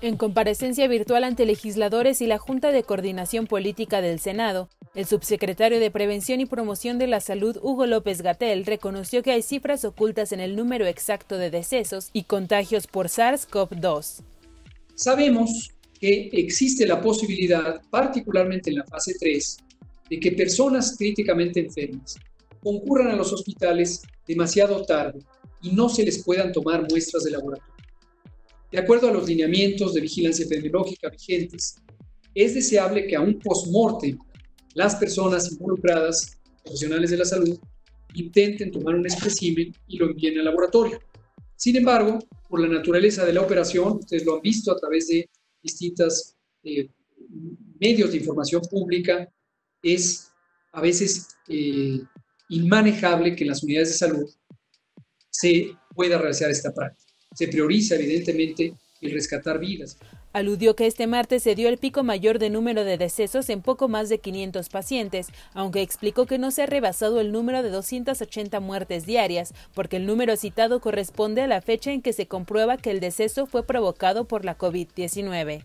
En comparecencia virtual ante legisladores y la Junta de Coordinación Política del Senado, el subsecretario de Prevención y Promoción de la Salud, Hugo López-Gatell, reconoció que hay cifras ocultas en el número exacto de decesos y contagios por SARS-CoV-2. Sabemos que existe la posibilidad, particularmente en la fase 3, de que personas críticamente enfermas concurran a los hospitales demasiado tarde y no se les puedan tomar muestras de laboratorio. De acuerdo a los lineamientos de vigilancia epidemiológica vigentes, es deseable que a un post-mortem las personas involucradas, profesionales de la salud, intenten tomar un espécimen y lo envíen al laboratorio. Sin embargo, por la naturaleza de la operación, ustedes lo han visto a través de distintos medios de información pública, es a veces inmanejable que en las unidades de salud se pueda realizar esta práctica. Se prioriza, evidentemente, el rescatar vidas. Aludió que este martes se dio el pico mayor de número de decesos en poco más de 500 pacientes, aunque explicó que no se ha rebasado el número de 280 muertes diarias, porque el número citado corresponde a la fecha en que se comprueba que el deceso fue provocado por la COVID-19.